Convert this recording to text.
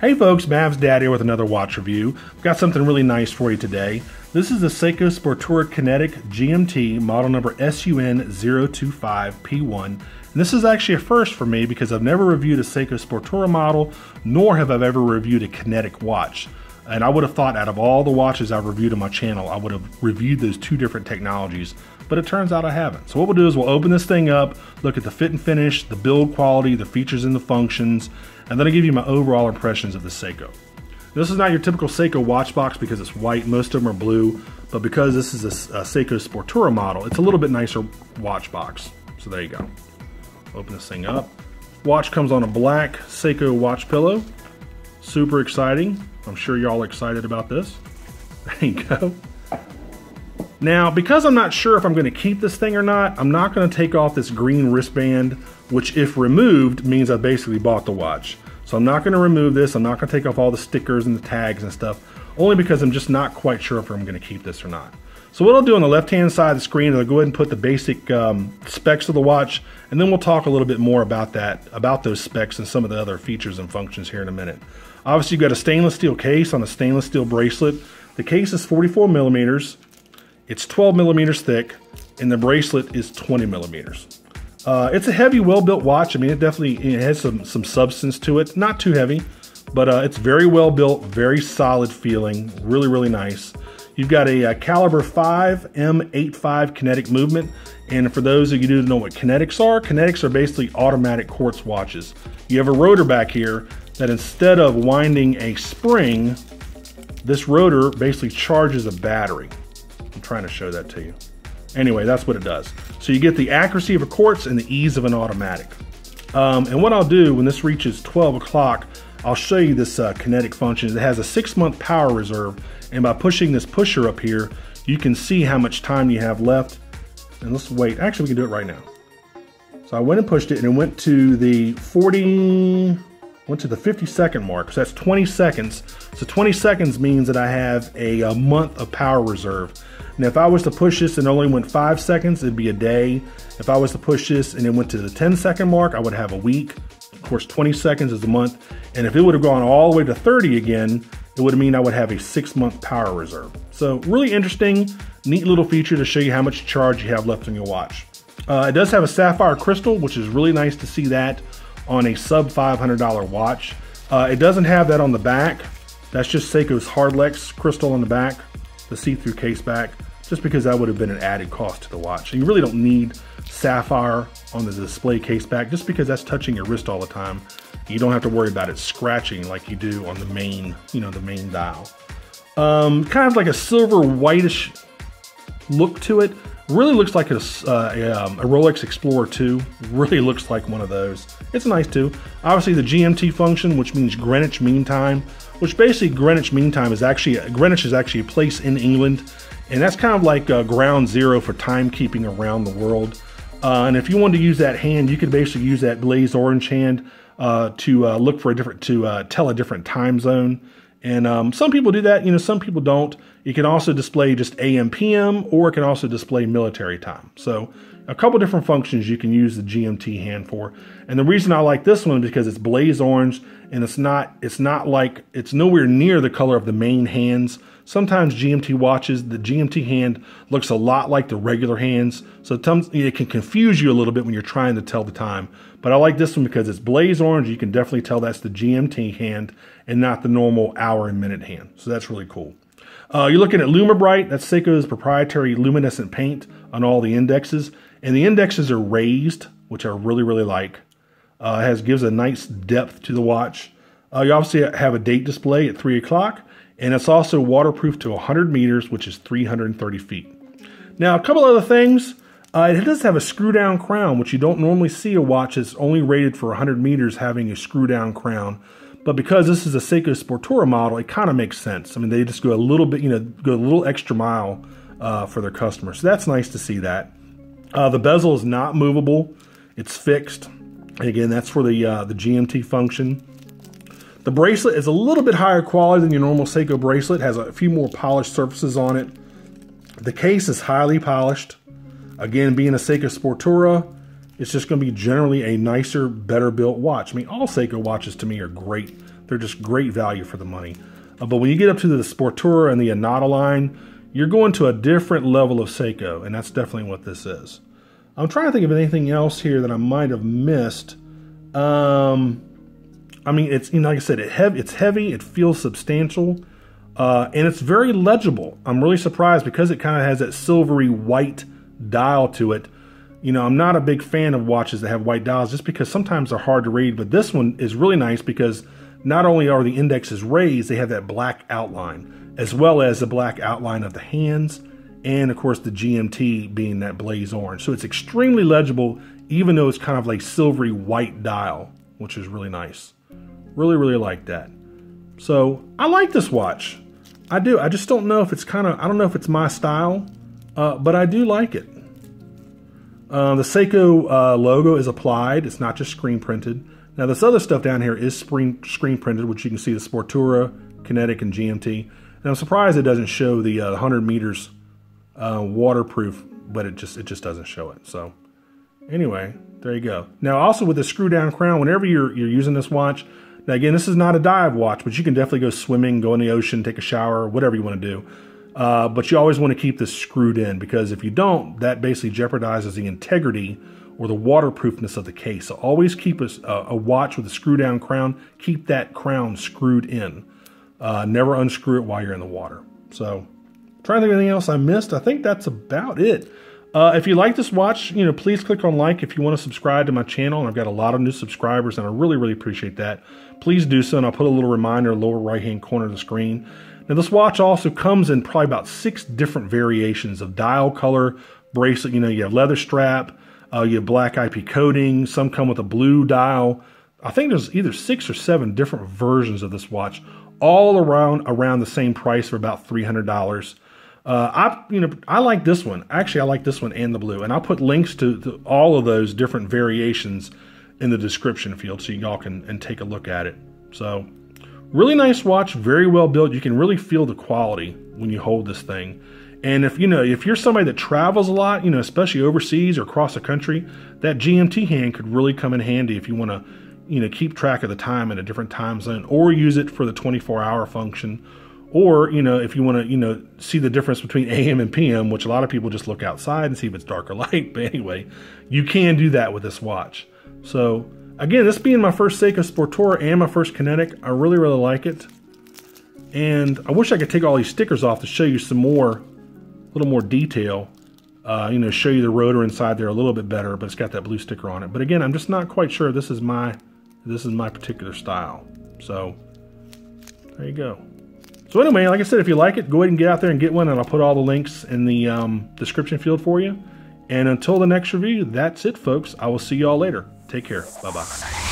Hey folks, Mav's Dad here with another watch review. I've got something really nice for you today. This is the Seiko Sportura Kinetic GMT, model number SUN025P1. And this is actually a first for me because I've never reviewed a Seiko Sportura model, nor have I ever reviewed a kinetic watch. And I would have thought out of all the watches I've reviewed on my channel, I would have reviewed those two different technologies, but it turns out I haven't. So what we'll do is we'll open this thing up, look at the fit and finish, the build quality, the features and the functions, and then I'll give you my overall impressions of the Seiko. This is not your typical Seiko watch box because it's white, most of them are blue, but because this is a Seiko Sportura model, it's a little bit nicer watch box. So there you go. Open this thing up. Watch comes on a black Seiko watch pillow. Super exciting. I'm sure y'all are excited about this. There you go. Now, because I'm not sure if I'm gonna keep this thing or not, I'm not gonna take off this green wristband, which if removed means I basically bought the watch. So I'm not gonna remove this. I'm not gonna take off all the stickers and the tags and stuff, only because I'm just not quite sure if I'm gonna keep this or not. So what I'll do on the left-hand side of the screen is I'll go ahead and put the basic specs of the watch, and then we'll talk a little bit more about that, about those specs and some of the other features and functions here in a minute. Obviously you've got a stainless steel case on a stainless steel bracelet. The case is 44 millimeters. It's 12 millimeters thick, and the bracelet is 20 millimeters. It's a heavy, well-built watch. I mean, it has some substance to it. Not too heavy, but it's very well-built, very solid feeling, really, really nice. You've got a caliber 5 M85 kinetic movement, and for those of you who don't know what kinetics are basically automatic quartz watches. You have a rotor back here that instead of winding a spring, this rotor basically charges a battery. I'm trying to show that to you. Anyway, that's what it does. So you get the accuracy of a quartz and the ease of an automatic. And what I'll do when this reaches 12 o'clock, I'll show you this kinetic function. It has a 6-month power reserve, and by pushing this pusher up here, you can see how much time you have left. And let's wait, actually we can do it right now. So I went and pushed it, and it went to the 50 second mark, so that's 20 seconds. So 20 seconds means that I have a month of power reserve. Now, if I was to push this and only went 5 seconds, it'd be a day. If I was to push this and it went to the 10 second mark, I would have a week. Of course, 20 seconds is a month. And if it would have gone all the way to 30 again, it would mean I would have a 6-month power reserve. So really interesting, neat little feature to show you how much charge you have left on your watch. It does have a sapphire crystal, which is really nice to see that on a sub $500 watch. It doesn't have that on the back. That's just Seiko's Hardlex crystal on the back, the see-through case back, just because that would have been an added cost to the watch. And you really don't need sapphire on the display case back just because that's touching your wrist all the time. You don't have to worry about it scratching like you do on the main, you know, the main dial. Kind of like a silver whitish look to it. Really looks like a Rolex Explorer 2. Really looks like one of those. It's nice too. Obviously the GMT function, which means Greenwich Mean Time, which basically Greenwich Mean Time is actually a place in England. And that's kind of like ground zero for timekeeping around the world. And if you wanted to use that hand, you could basically use that glazed orange hand to tell a different time zone. And some people do that, you know, some people don't. You can also display just AM, PM, or it can also display military time. So a couple different functions you can use the GMT hand for. And the reason I like this one is because it's blaze orange, and it's nowhere near the color of the main hands. Sometimes GMT watches, the GMT hand looks a lot like the regular hands. So it can confuse you a little bit when you're trying to tell the time. But I like this one because it's blaze orange. You can definitely tell that's the GMT hand and not the normal hour and minute hand. So that's really cool. You're looking at Lumibrite. That's Seiko's proprietary luminescent paint on all the indexes. And the indexes are raised, which I really, really like. Gives a nice depth to the watch. You obviously have a date display at 3 o'clock. And it's also waterproof to 100 meters, which is 330 feet. Now, a couple other things. It does have a screw-down crown, which you don't normally see a watch that's only rated for 100 meters having a screw-down crown. But because this is a Seiko Sportura model, it kind of makes sense. I mean, they just go a little bit, you know, go a little extra mile for their customers. So that's nice to see that. The bezel is not movable. It's fixed. And again, that's for the GMT function. The bracelet is a little bit higher quality than your normal Seiko bracelet. It has a few more polished surfaces on it. The case is highly polished. Again, being a Seiko Sportura, it's just going to be generally a nicer, better built watch. I mean, all Seiko watches to me are great. They're just great value for the money. But when you get up to the Sportura and the Annata line, you're going to a different level of Seiko, and that's definitely what this is. I'm trying to think of anything else here that I might have missed. I mean, it's, you know, like I said, it's heavy, it feels substantial, and it's very legible. I'm really surprised because it kind of has that silvery white dial to it. You know, I'm not a big fan of watches that have white dials just because sometimes they're hard to read, but this one is really nice because not only are the indexes raised, they have that black outline, as well as the black outline of the hands, and of course the GMT being that blaze orange. So it's extremely legible, even though it's kind of like silvery white dial, which is really nice. Really, really like that. So I like this watch. I do. I just don't know if it's kind of, I don't know if it's my style, but I do like it. The Seiko logo is applied. It's not just screen printed. Now this other stuff down here is screen printed, which you can see the Sportura, Kinetic, and GMT. And I'm surprised it doesn't show the 100 meters waterproof, but it just doesn't show it. So anyway, there you go. Now also with the screw down crown, whenever you're using this watch, now again, this is not a dive watch, but you can definitely go swimming, go in the ocean, take a shower, whatever you want to do. But you always want to keep this screwed in, because if you don't, that basically jeopardizes the integrity or the waterproofness of the case. So always keep a watch with a screw down crown. Keep that crown screwed in. Never unscrew it while you're in the water. So trying to think of anything else I missed. I think that's about it. If you like this watch, you know, please click on like. If you want to subscribe to my channel, and I've got a lot of new subscribers, and I really, really appreciate that. Please do so, and I'll put a little reminder in the lower right-hand corner of the screen. Now, this watch also comes in probably about 6 different variations of dial color, bracelet. You know, you have leather strap. You have black IP coating. Some come with a blue dial. I think there's either 6 or 7 different versions of this watch, all around the same price for about $300. I like this one. Actually, I like this one and the blue. And I'll put links to all of those different variations in the description field so y'all can take a look at it. So, really nice watch, very well built. You can really feel the quality when you hold this thing. And if, you know, if you're somebody that travels a lot, you know, especially overseas or across the country, that GMT hand could really come in handy if you want to, you know, keep track of the time in a different time zone, or use it for the 24-hour function, or, you know, if you want to, you know, see the difference between AM and PM, which a lot of people just look outside and see if it's dark or light. But anyway, you can do that with this watch. So again, this being my first Seiko Sportura and my first Kinetic, I really, really like it. And I wish I could take all these stickers off to show you some more. A little more detail, you know, show you the rotor inside there a little bit better, but it's got that blue sticker on it. But again, I'm just not quite sure this is my particular style. So there you go. So anyway, like I said, if you like it, go ahead and get out there and get one, and I'll put all the links in the description field for you. And until the next review, that's it, folks. I will see y'all later. Take care. Bye-bye.